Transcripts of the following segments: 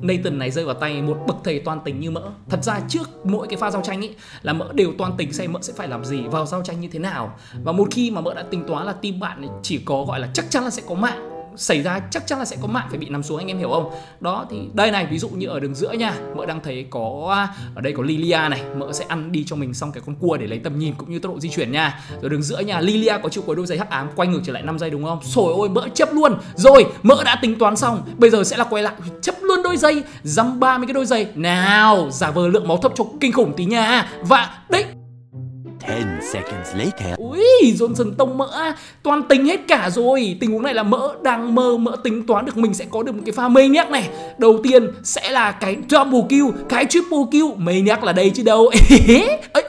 Natan này rơi vào tay một bậc thầy toan tính như Mỡ. Thật ra trước mỗi cái pha giao tranh ấy là Mỡ đều toan tính xem Mỡ sẽ phải làm gì, vào giao tranh như thế nào. Và một khi mà Mỡ đã tính toán là team bạn này chỉ có gọi là chắc chắn là sẽ có mạng xảy ra, chắc chắn là sẽ có mạng phải bị nằm xuống, anh em hiểu không? Đó thì đây này, ví dụ như ở đường giữa nha, Mỡ đang thấy có ở đây có Lilia này, Mỡ sẽ ăn đi cho mình xong cái con cua để lấy tầm nhìn cũng như tốc độ di chuyển nha. Rồi đường giữa nha, Lilia có chiêu cuối đôi giày hắc ám, quay ngược trở lại 5 giây đúng không? Sồi ôi, Mỡ chấp luôn. Rồi, Mỡ đã tính toán xong, bây giờ sẽ là quay lại chấp luôn đôi giày, dăm 30 cái đôi giày. Nào, giả vờ lượng máu thấp cho kinh khủng tí nha. Và đấy, 10 seconds later. Ui, Johnson tông Mỡ toàn tính hết cả rồi. Tình huống này là Mỡ đang mơ, Mỡ tính toán được mình sẽ có được một cái pha maniac này. Đầu tiên sẽ là cái double kill, cái triple kill. Maniac là đây chứ đâu. It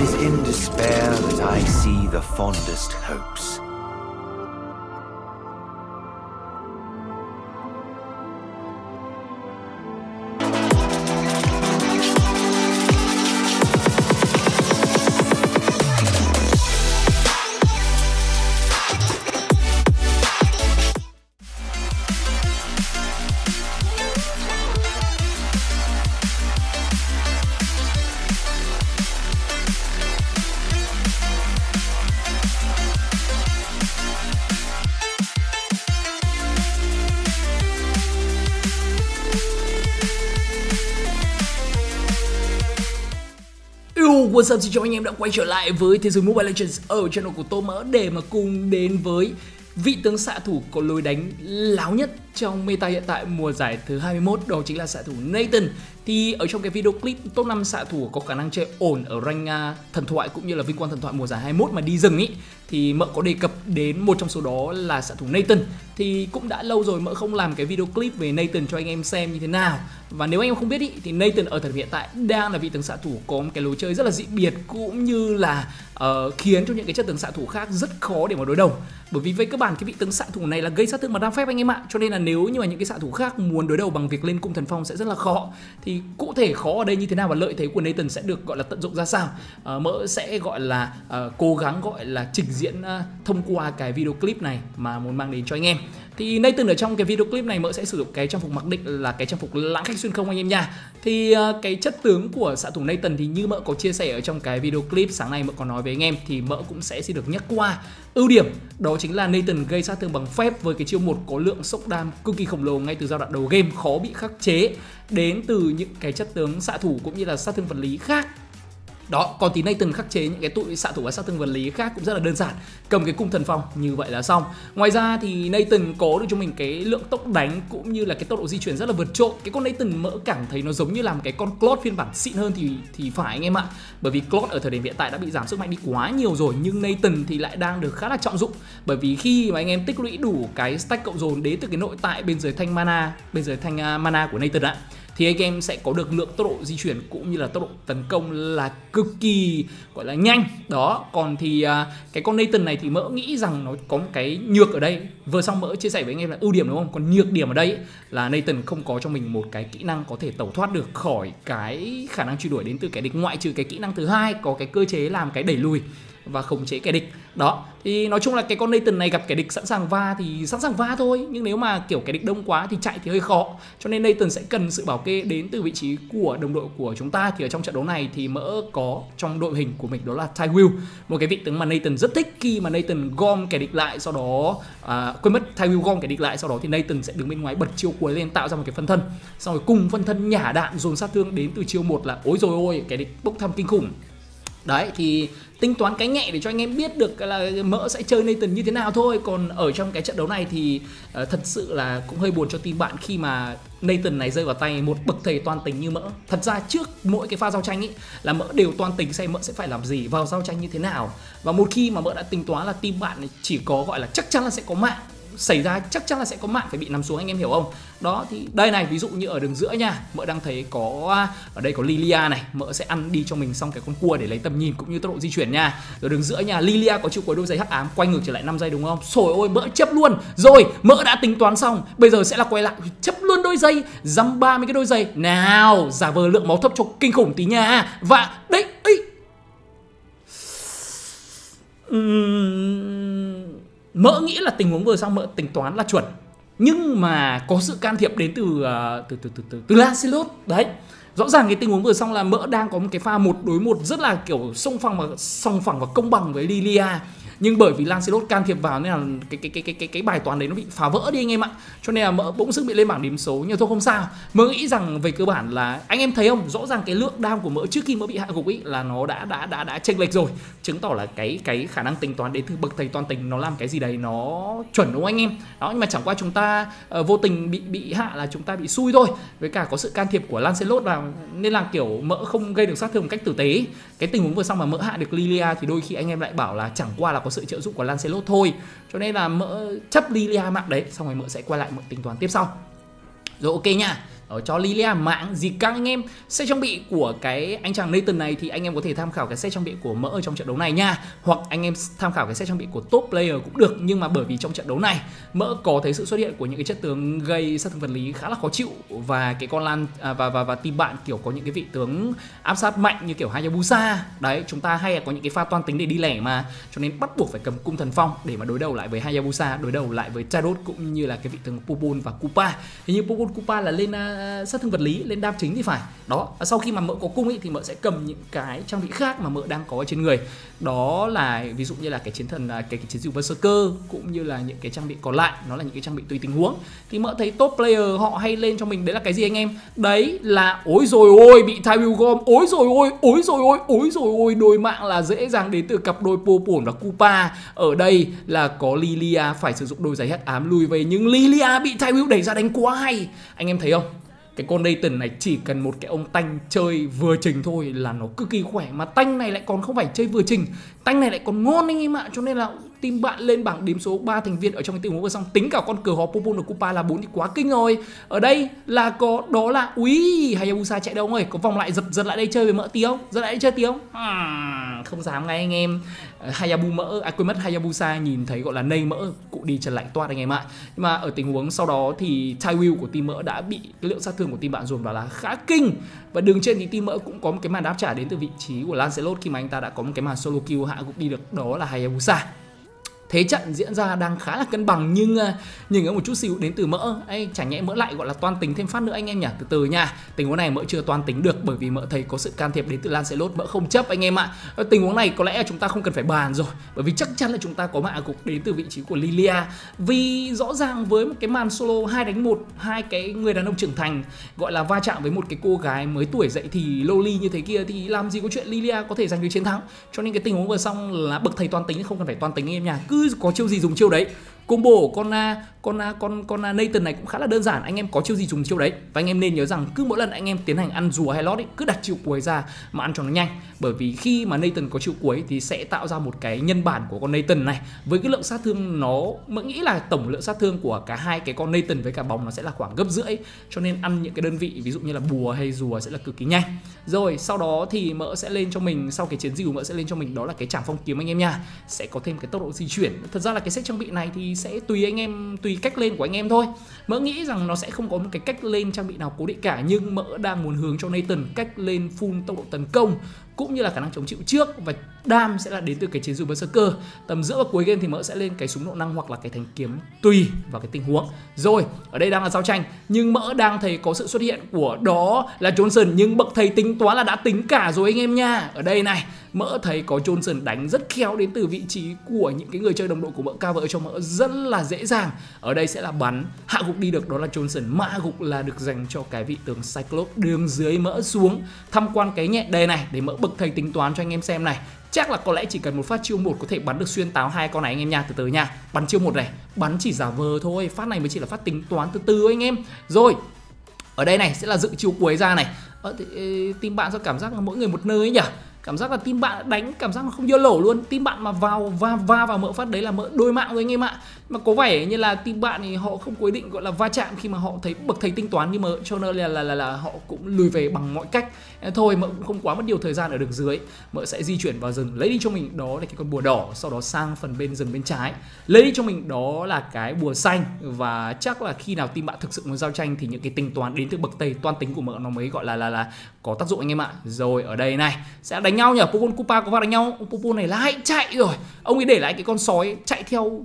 is in despair that I see the fondest hopes. What's up, xin chào anh em đã quay trở lại với thế giới Mobile Legends ở channel của Tốp Mỡ để mà cùng đến với vị tướng xạ thủ có lối đánh láo nhất trong meta hiện tại mùa giải thứ 21, đó chính là xạ thủ Natan. Thì ở trong cái video clip top 5 xạ thủ có khả năng chơi ổn ở rank thần thoại cũng như là vinh quang thần thoại mùa giải 21 mà đi rừng ý, thì Mỡ có đề cập đến một trong số đó là xạ thủ Natan. Thì cũng đã lâu rồi Mỡ không làm cái video clip về Natan cho anh em xem như thế nào. Và nếu anh em không biết ý, thì Natan ở thời điểm hiện tại đang là vị tướng xạ thủ có một cái lối chơi rất là dị biệt, cũng như là khiến cho những cái chất tướng xạ thủ khác rất khó để mà đối đầu. Bởi vì với cơ bản cái vị tướng xạ thủ này là gây sát thương mà đam phép anh em ạ. Cho nên là nếu như mà những cái xạ thủ khác muốn đối đầu bằng việc lên cung thần phong sẽ rất là khó. Thì cụ thể khó ở đây như thế nào và lợi thế của Natan sẽ được gọi là tận dụng ra sao, Mỡ sẽ gọi là cố gắng gọi là trình diễn thông qua cái video clip này mà muốn mang đến cho anh em. Thì Natan ở trong cái video clip này Mỡ sẽ sử dụng cái trang phục mặc định là cái trang phục lãng khách xuyên không anh em nha. Thì cái chất tướng của xạ thủ Natan thì như Mỡ có chia sẻ ở trong cái video clip sáng nay Mỡ có nói với anh em, thì Mỡ cũng sẽ xin được nhắc qua. Ưu điểm đó chính là Natan gây sát thương bằng phép với cái chiêu một có lượng sốc đam cực kỳ khổng lồ ngay từ giai đoạn đầu game, khó bị khắc chế đến từ những cái chất tướng xạ thủ cũng như là sát thương vật lý khác. Đó, còn tí Natan khắc chế những cái tụi xạ thủ và sát thương vật lý khác cũng rất là đơn giản, cầm cái cung thần phong như vậy là xong. Ngoài ra thì Natan có được cho mình cái lượng tốc đánh cũng như là cái tốc độ di chuyển rất là vượt trội. Cái con Natan Mỡ cảm thấy nó giống như làm cái con Claude phiên bản xịn hơn thì phải anh em ạ. Bởi vì Claude ở thời điểm hiện tại đã bị giảm sức mạnh đi quá nhiều rồi, nhưng Natan thì lại đang được khá là trọng dụng. Bởi vì khi mà anh em tích lũy đủ cái stack cộng dồn đến từ cái nội tại bên dưới thanh mana, bên dưới thanh mana của Natan ạ, thì anh em sẽ có được lượng tốc độ di chuyển cũng như là tốc độ tấn công là cực kỳ gọi là nhanh. Đó, còn thì cái con Natan này thì Mỡ nghĩ rằng nó có một cái nhược ở đây. Vừa xong Mỡ chia sẻ với anh em là ưu điểm đúng không? Còn nhược điểm ở đây là Natan không có cho mình một cái kỹ năng có thể tẩu thoát được khỏi cái khả năng truy đuổi đến từ cái địch, ngoại trừ cái kỹ năng thứ hai có cái cơ chế làm cái đẩy lùi và khống chế kẻ địch. Đó, thì nói chung là cái con Natan này gặp kẻ địch sẵn sàng va thì sẵn sàng va thôi, nhưng nếu mà kiểu kẻ địch đông quá thì chạy thì hơi khó. Cho nên Natan sẽ cần sự bảo kê đến từ vị trí của đồng đội của chúng ta. Thì ở trong trận đấu này thì Mỡ có trong đội hình của mình đó là Tywheel, một cái vị tướng mà Natan rất thích. Khi mà Natan gom kẻ địch lại, sau đó quên mất, Tywheel gom kẻ địch lại, sau đó thì Natan sẽ đứng bên ngoài bật chiêu cuối lên tạo ra một cái phân thân, xong rồi cùng phân thân nhả đạn dồn sát thương đến từ chiêu một là ối rồi ôi, kẻ địch bốc thăm kinh khủng. Đấy, thì tính toán cái nhẹ để cho anh em biết được là Mỡ sẽ chơi Natan như thế nào thôi. Còn ở trong cái trận đấu này thì thật sự là cũng hơi buồn cho team bạn khi mà Natan này rơi vào tay một bậc thầy toan tính như Mỡ. Thật ra trước mỗi cái pha giao tranh ý là Mỡ đều toan tính xem Mỡ sẽ phải làm gì, vào giao tranh như thế nào. Và một khi mà Mỡ đã tính toán là team bạn chỉ có gọi là chắc chắn là sẽ có mạng xảy ra, chắc chắn là sẽ có mạng phải bị nằm xuống, anh em hiểu không? Đó thì đây này, ví dụ như ở đường giữa nha, Mỡ đang thấy có ở đây có Lilia này, Mỡ sẽ ăn đi cho mình xong cái con cua để lấy tầm nhìn cũng như tốc độ di chuyển nha. Rồi đường giữa nha, Lilia có chiêu cuối đôi giày hắc ám, quay ngược trở lại 5 giây đúng không? Sồi ôi, Mỡ chấp luôn. Rồi, Mỡ đã tính toán xong, bây giờ sẽ là quay lại chấp luôn đôi giày, dăm 30 cái đôi giày. Nào, giả vờ lượng máu thấp cho kinh khủng tí nha. Và đấy, ấy Mỡ nghĩ là tình huống vừa xong Mỡ tính toán là chuẩn, nhưng mà có sự can thiệp đến từ Lancelot đấy. Rõ ràng cái tình huống vừa xong là Mỡ đang có một cái pha 1 đối 1 rất là kiểu song phẳng và công bằng với Lilia, nhưng bởi vì Lancelot can thiệp vào nên là cái bài toán đấy nó bị phá vỡ đi anh em ạ. Cho nên là Mỡ bỗng dưng bị lên bảng điểm số, nhưng thôi không sao. Mỡ nghĩ rằng về cơ bản là anh em thấy không, rõ ràng cái lượng down của Mỡ trước khi Mỡ bị hạ gục ý là nó đã chênh lệch rồi, chứng tỏ là cái khả năng tính toán đến từ bậc thầy toàn tình nó làm cái gì đấy nó chuẩn đúng không anh em. Đó, nhưng mà chẳng qua chúng ta vô tình bị hạ là chúng ta bị xui thôi, với cả có sự can thiệp của Lancelot vào nên là kiểu Mỡ không gây được sát thương một cách tử tế. Cái tình huống vừa xong mà Mỡ hạ được Lilia thì đôi khi anh em lại bảo là chẳng qua là có sự trợ giúp của Lancelot thôi. Cho nên là Mỡ chấp Lilia mạng đấy, xong rồi Mỡ sẽ quay lại Mỡ tính toán tiếp sau. Rồi ok nha. Đó, cho Lilia mạng gì các anh em. Set trang bị của cái anh chàng Natan này thì anh em có thể tham khảo cái set trang bị của Mỡ ở trong trận đấu này nha, hoặc anh em tham khảo cái set trang bị của top player cũng được. Nhưng mà bởi vì trong trận đấu này Mỡ có thấy sự xuất hiện của những cái chất tướng gây sát thương vật lý khá là khó chịu, và cái con Lan và team bạn kiểu có những cái vị tướng áp sát mạnh như kiểu Hayabusa đấy. Chúng ta hay là có những cái pha toan tính để đi lẻ mà, cho nên bắt buộc phải cầm cung thần phong để mà đối đầu lại với Hayabusa, đối đầu lại với Jarod cũng như là cái vị tướng Popol và Kupa. Hình như Popol Kupa là lên sát thương vật lý, lên đam chính thì phải. Đó, sau khi mà Mỡ có cung ý, thì Mỡ sẽ cầm những cái trang bị khác mà Mỡ đang có ở trên người. Đó là ví dụ như là cái chiến thần, cái chiến dịu berserker, cũng như là những cái trang bị còn lại, nó là những cái trang bị tùy tình huống. Thì Mỡ thấy top player họ hay lên cho mình đấy là cái gì anh em? Đấy là ối rồi ôi bị Tywheel gom, ối rồi ôi đôi mạng là dễ dàng đến từ cặp đôi Popol và Kupa. Ở đây là có Lilia phải sử dụng đôi giày hắc ám lùi về, nhưng Lilia bị Tywheel đẩy ra đánh quá hay. Anh em thấy không? Cái con Natan này chỉ cần một cái ông tanh chơi vừa trình thôi là nó cực kỳ khỏe. Mà tanh này lại còn không phải chơi vừa trình, tanh này lại còn ngon anh em ạ. Cho nên là team bạn lên bảng điểm số 3 thành viên ở trong cái tình huống vừa xong, tính cả con cờ hò Popol và Kupa là 4 thì quá kinh rồi. Ở đây là có, đó là úi Hayabusa chạy đâu rồi, có vòng lại giật lại đây chơi với Mỡ tí không, giật lại đây chơi tí không, không dám ngay anh em. Hayabusa nhìn thấy gọi là nây Mỡ, cụ đi chân lạnh toát anh em ạ. Nhưng mà ở tình huống sau đó thì Tywheel của team Mỡ đã bị cái lượng sát thương của team bạn dồn vào là khá kinh. Và đường trên thì team Mỡ cũng có một cái màn đáp trả đến từ vị trí của Lancelot khi mà anh ta đã có một cái màn solo kill hạ gục đi được đó là Hayabusa. Thế trận diễn ra đang khá là cân bằng, nhưng nhìn ở một chút xíu đến từ Mỡ. Ê, chả nhẽ Mỡ lại gọi là toan tính thêm phát nữa anh em nhỉ. Từ từ nha. Tình huống này Mỡ chưa toan tính được, bởi vì Mỡ thấy có sự can thiệp đến từ Lancelot, Mỡ không chấp anh em ạ. Tình huống này có lẽ là chúng ta không cần phải bàn rồi, bởi vì chắc chắn là chúng ta có mạ cục đến từ vị trí của Lilia. Vì rõ ràng với một cái màn solo 2 đánh 1, hai cái người đàn ông trưởng thành gọi là va chạm với một cái cô gái mới tuổi dậy thì loli như thế kia, thì làm gì có chuyện Lilia có thể giành được chiến thắng. Cho nên cái tình huống vừa xong là bậc thầy toan tính, không cần phải toan tính anh em nhỉ. Có chiêu gì dùng chiêu đấy. Combo con Natan này cũng khá là đơn giản, anh em có chiêu gì dùng chiêu đấy. Và anh em nên nhớ rằng cứ mỗi lần anh em tiến hành ăn rùa hay lót ấy, cứ đặt chiêu cuối ra mà ăn cho nó nhanh, bởi vì khi mà Natan có chiêu cuối thì sẽ tạo ra một cái nhân bản của con Natan này với cái lượng sát thương nó, Mỡ nghĩ là tổng lượng sát thương của cả hai cái con Natan với cả bóng nó sẽ là khoảng gấp rưỡi, cho nên ăn những cái đơn vị ví dụ như là bùa hay rùa sẽ là cực kỳ nhanh. Rồi sau đó thì Mỡ sẽ lên cho mình, sau cái chiến dìu Mỡ sẽ lên cho mình đó là cái trảm phong kiếm anh em nha, sẽ có thêm cái tốc độ di chuyển. Thật ra là cái set trang bị này thì sẽ tùy anh em, tùy cách lên của anh em thôi. Mỡ nghĩ rằng nó sẽ không có một cái cách lên trang bị nào cố định cả, nhưng Mỡ đang muốn hướng cho Natan cách lên full tốc độ tấn công cũng như là khả năng chống chịu trước, và đam sẽ là đến từ cái chiến dùm berserker. Tầm giữa và cuối game thì Mỡ sẽ lên cái súng nộ năng hoặc là cái thanh kiếm tùy vào cái tình huống. Rồi, ở đây đang là giao tranh, nhưng Mỡ đang thấy có sự xuất hiện của đó là Johnson, nhưng bậc thầy tính toán là đã tính cả rồi anh em nha. Ở đây này, Mỡ thấy có Johnson đánh rất khéo đến từ vị trí của những cái người chơi đồng đội của Mỡ, cover cho Mỡ rất là dễ dàng. Ở đây sẽ là bắn, hạ gục đi được đó là Johnson, mã gục là được dành cho cái vị tướng Cyclops. Đường dưới Mỡ xuống tham quan cái nhẹ đề này để Mỡ bậc thầy tính toán cho anh em xem này. Chắc là có lẽ chỉ cần một phát chiêu 1 có thể bắn được xuyên táo hai con này anh em nha. Từ từ nha, bắn chiêu 1 này, bắn chỉ giả vờ thôi, phát này mới chỉ là phát tính toán từ từ anh em. Rồi, ở đây này sẽ là dự chiêu cuối ra này. Team bạn sao cảm giác là mỗi người một nơi ấy nhỉ? Cảm giác là team bạn đánh, cảm giác là không dơ lổ luôn. Team bạn mà vào va vào Mỡ phát đấy là Mỡ đôi mạng rồi anh em ạ. Mà có vẻ như là team bạn thì họ không quyết định gọi là va chạm khi mà họ thấy bậc thầy tính toán như Mỡ, cho nên là họ cũng lùi về bằng mọi cách. Thôi Mỡ cũng không quá mất nhiều thời gian ở đường dưới. Mỡ sẽ di chuyển vào rừng, lấy đi cho mình đó là cái con bùa đỏ, sau đó sang phần bên rừng bên trái, lấy đi cho mình đó là cái bùa xanh. Và chắc là khi nào team bạn thực sự muốn giao tranh thì những cái tính toán đến từ bậc thầy toan tính của Mỡ nó mới gọi là có tác dụng anh em ạ. Rồi ở đây này sẽ đánh đánh nhau nhỉ. Popol Kupa có vào đánh nhau. Popol này lại chạy rồi. Ông ấy để lại cái con sói chạy theo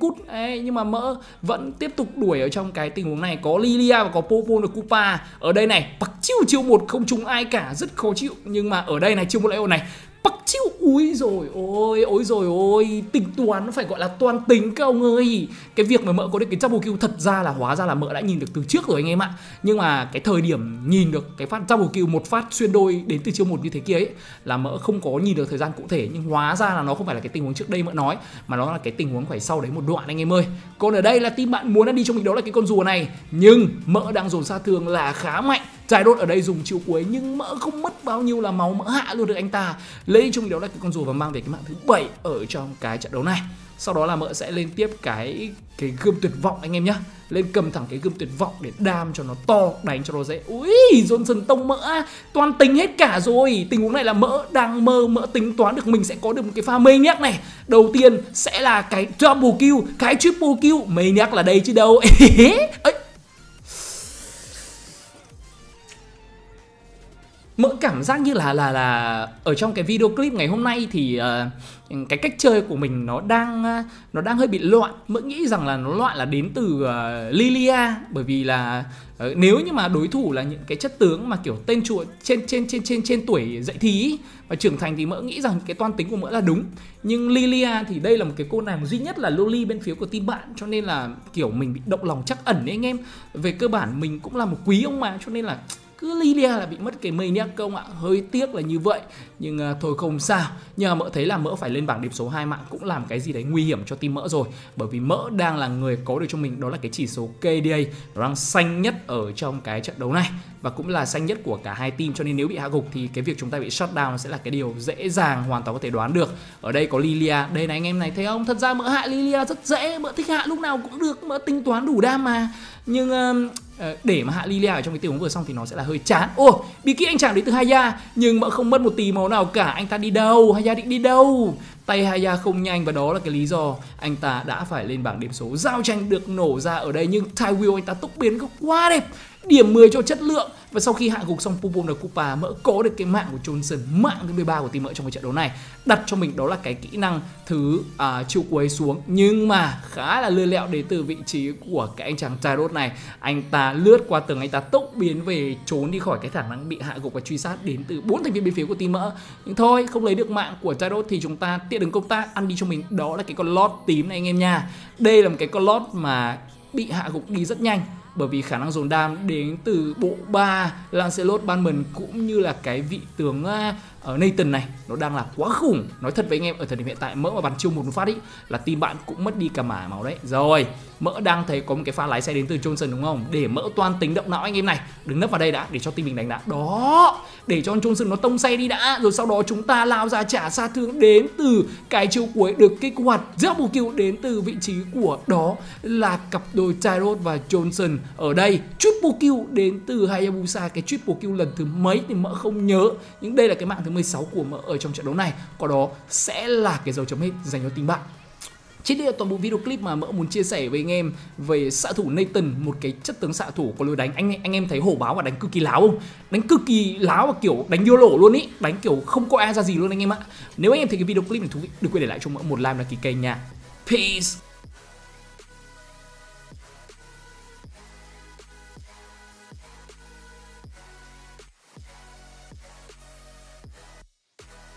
cút. Đấy, nhưng mà Mỡ vẫn tiếp tục đuổi ở trong cái tình huống này. Có Lilia và có Popol và Kupa. Ở đây này, bật chiêu một không trúng ai cả, rất khó chịu. Nhưng mà ở đây này, chiêu một leo này bật chiêu, úi rồi ôi, tính toán nó phải gọi là toán tính các ông ơi. Cái việc mà Mỡ có được cái double kill thật ra là hóa ra là Mỡ đã nhìn được từ trước rồi anh em ạ. Nhưng mà cái thời điểm nhìn được cái phát double kill một phát xuyên đôi đến từ chiêu một như thế kia ấy là Mỡ không có nhìn được thời gian cụ thể, nhưng hóa ra là nó không phải là cái tình huống trước đây Mỡ nói mà nó là cái tình huống phải sau đấy một đoạn anh em ơi. Còn ở đây là team bạn muốn ăn đi cho mình đó là cái con rùa này, nhưng Mỡ đang dồn sát thương là khá mạnh. Jarod ở đây dùng chiêu cuối nhưng Mỡ không mất bao nhiêu là máu, Mỡ hạ luôn được anh ta, lấy chung đó là cái con rùa và mang về cái mạng thứ 7 ở trong cái trận đấu này. Sau đó là Mỡ sẽ lên tiếp cái gươm tuyệt vọng anh em nhá, lên cầm thẳng cái gươm tuyệt vọng để đam cho nó to, đánh cho nó dễ. Ui, Johnson tông Mỡ, toàn tính hết cả rồi. Tình huống này là Mỡ đang Mỡ tính toán được mình sẽ có được một cái pha maniac này. Đầu tiên sẽ là cái double kill, cái triple kill, maniac là đây chứ đâu. Mỡ cảm giác như là ở trong cái video clip ngày hôm nay thì cái cách chơi của mình nó đang hơi bị loạn. Mỡ nghĩ rằng là nó loạn là đến từ Lilia, bởi vì là nếu như mà đối thủ là những cái chất tướng mà kiểu tên chùa trên tuổi dậy thì và trưởng thành thì Mỡ nghĩ rằng cái toan tính của Mỡ là đúng. Nhưng Lilia thì đây là một cái cô nàng duy nhất là loli bên phía của team bạn, cho nên là kiểu mình bị động lòng chắc ẩn đấy anh em. Về cơ bản mình cũng là một quý ông mà, cho nên là cứ Lilia là bị mất cái maniac công ạ, hơi tiếc là như vậy. Nhưng thôi không sao. Nhưng mà Mỡ thấy là Mỡ phải lên bảng điểm số 2 mạng cũng làm cái gì đấy nguy hiểm cho team Mỡ rồi. Bởi vì Mỡ đang là người có được cho mình đó là cái chỉ số KDA, nó đang xanh nhất ở trong cái trận đấu này và cũng là xanh nhất của cả hai team, cho nên nếu bị hạ gục thì cái việc chúng ta bị shutdown nó sẽ là cái điều dễ dàng hoàn toàn có thể đoán được. Ở đây có Lilia, đây này anh em này, thấy không? Thật ra Mỡ hạ Lilia rất dễ, Mỡ thích hạ lúc nào cũng được, Mỡ tính toán đủ đam mà. Nhưng để mà hạ Lilia ở trong cái tình huống vừa xong thì nó sẽ là hơi chán. Ô, bí kíp anh chàng đến từ Haya, nhưng Mỡ không mất một tí máu nào cả. Anh ta đi đâu? Haya định đi đâu? Tay Haya không nhanh và đó là cái lý do anh ta đã phải lên bảng điểm số. Giao tranh được nổ ra ở đây nhưng Tywheel anh ta tốc biến quá đẹp. Điểm 10 cho chất lượng. Và sau khi hạ gục xong Popol và Kupa, Mỡ có được cái mạng của Johnson, mạng thứ 13 của team Mỡ trong cái trận đấu này. Đặt cho mình đó là cái kỹ năng thứ chiều cuối xuống, nhưng mà khá là lơ lẹo đến từ vị trí của cái anh chàng Jarod này. Anh ta lướt qua tường, anh ta tốc biến về trốn đi khỏi cái khả năng bị hạ gục và truy sát đến từ 4 thành viên bên phía của team Mỡ. Nhưng thôi, không lấy được mạng của Jarod thì chúng ta tiện đường công tác ăn đi cho mình đó là cái con lót tím này anh em nha. Đây là một cái con lót mà bị hạ gục đi rất nhanh, bởi vì khả năng dồn đam đến từ bộ ba Lancelot Banman cũng như là cái vị tướng ở Natan này nó đang là quá khủng. Nói thật với anh em, ở thời điểm hiện tại Mỡ mà bắn chiêu một phát ý là team bạn cũng mất đi cả mả máu đấy rồi. Mỡ đang thấy có một cái pha lái xe đến từ Johnson đúng không, để Mỡ toan tính động não anh em này, đứng nấp vào đây đã để cho team mình đánh đã đó, để cho Johnson nó tông xe đi đã, rồi sau đó chúng ta lao ra trả sát thương đến từ cái chiêu cuối được kích hoạt double kill đến từ vị trí của đó là cặp đôi Jarod và Johnson. Ở đây triple kill đến từ Hayabusa, cái triple kill lần thứ mấy thì Mỡ không nhớ, nhưng đây là cái mạng thứ 16 của Mỡ ở trong trận đấu này. Còn đó sẽ là cái dấu chấm hết dành cho team bạn. Trên đây là toàn bộ video clip mà Mỡ muốn chia sẻ với anh em về xạ thủ Natan, một cái chất tướng xạ thủ có lối đánh anh em thấy hổ báo và đánh cực kỳ láo không? Đánh cực kỳ láo và kiểu đánh vô lổ luôn ý, đánh kiểu không có ai ra gì luôn anh em ạ. Nếu anh em thấy cái video clip này thú vị, đừng quên để lại cho Mỡ một like và đăng ký kênh nha. Peace.